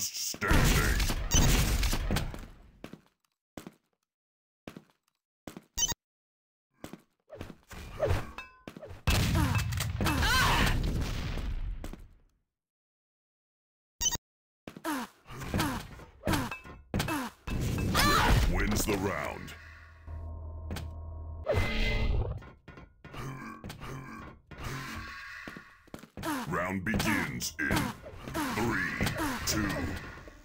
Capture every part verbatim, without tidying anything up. last standing. Wins the round. Round begins in three, two,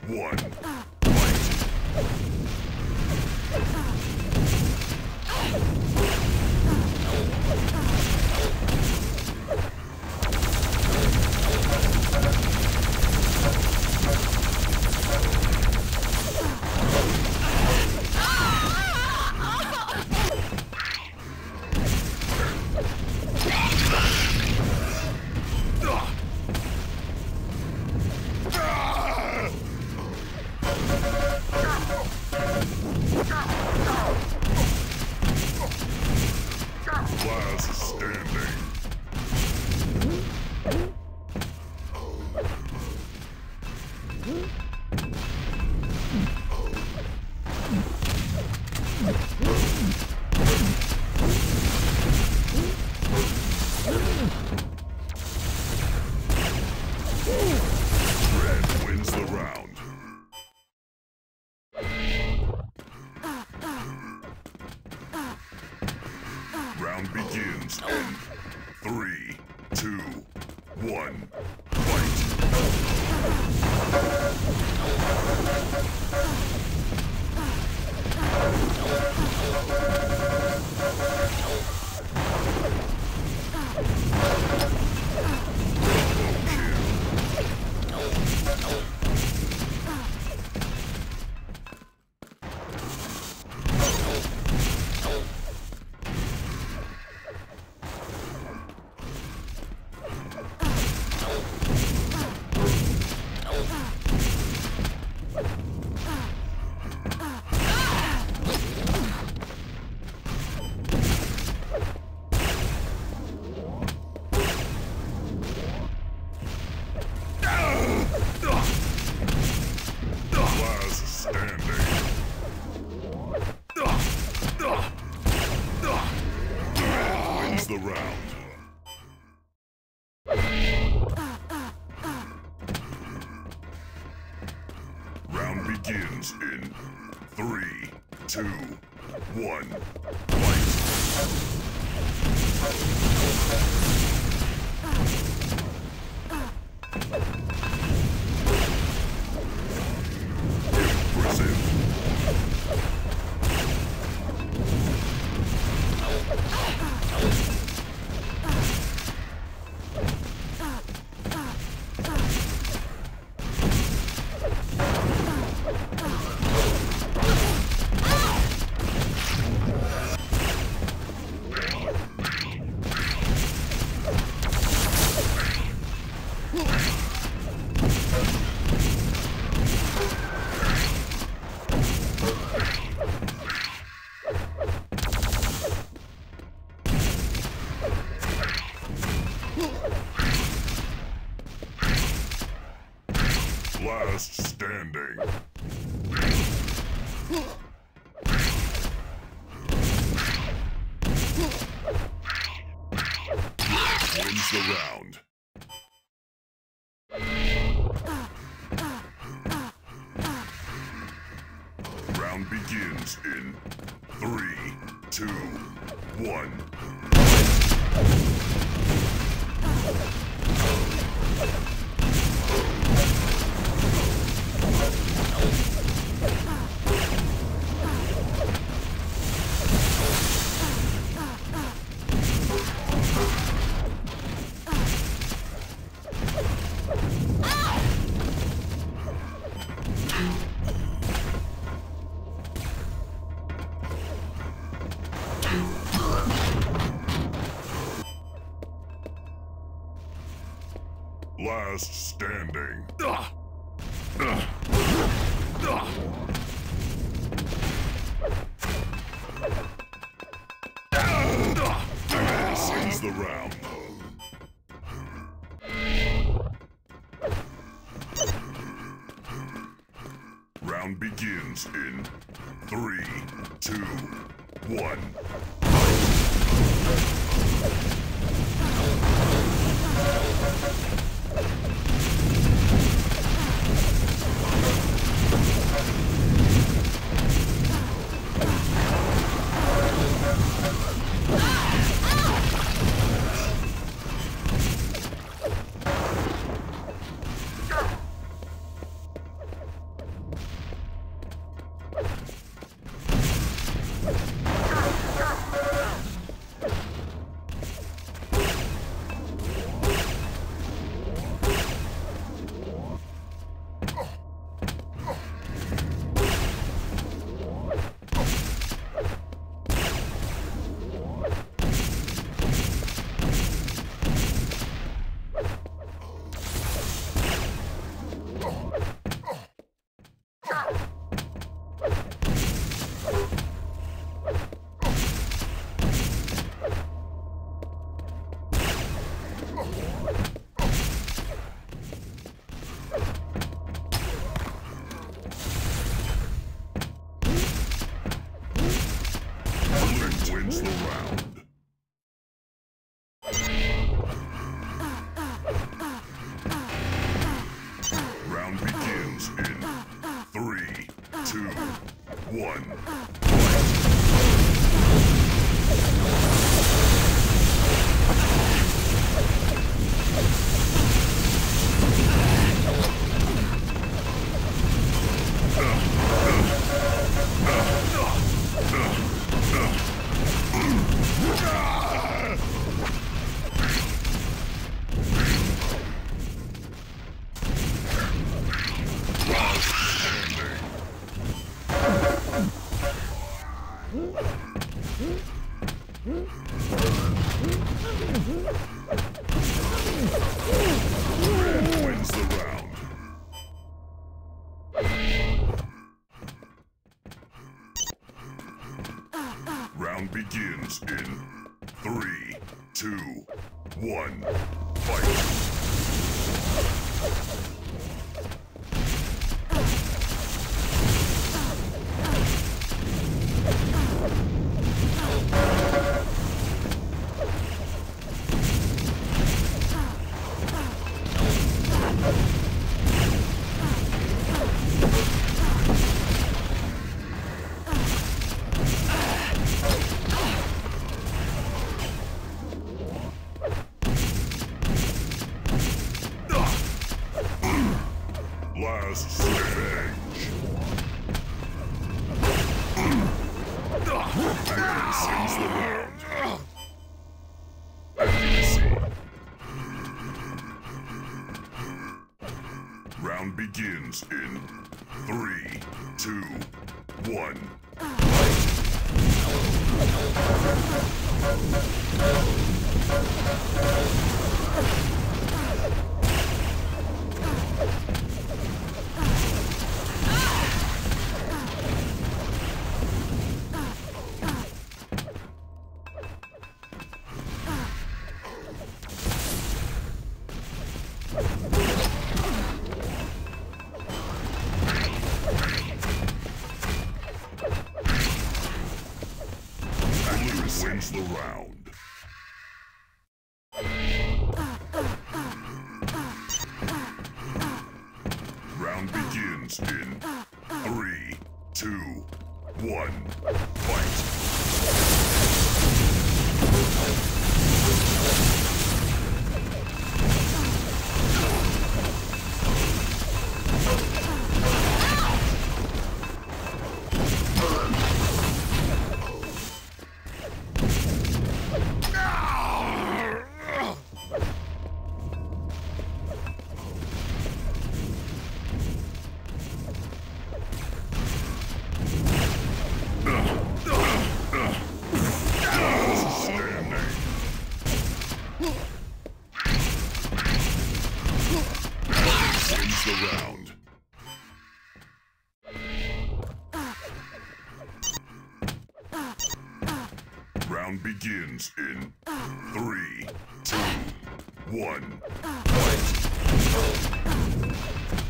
one, begins in three, two, one, fight! The round. Round begins in three, two, one, fight. Impressive. Last standing. Wins the round. Round begins in three, two, one. Last standing. Ugh. Ugh. Ugh. The round. begins in three, two, one. Begins in three, two, one, fight! Round begins in three, two, one. The round. Round begins in three, two, one, fight. Begins in three, two, one, fight!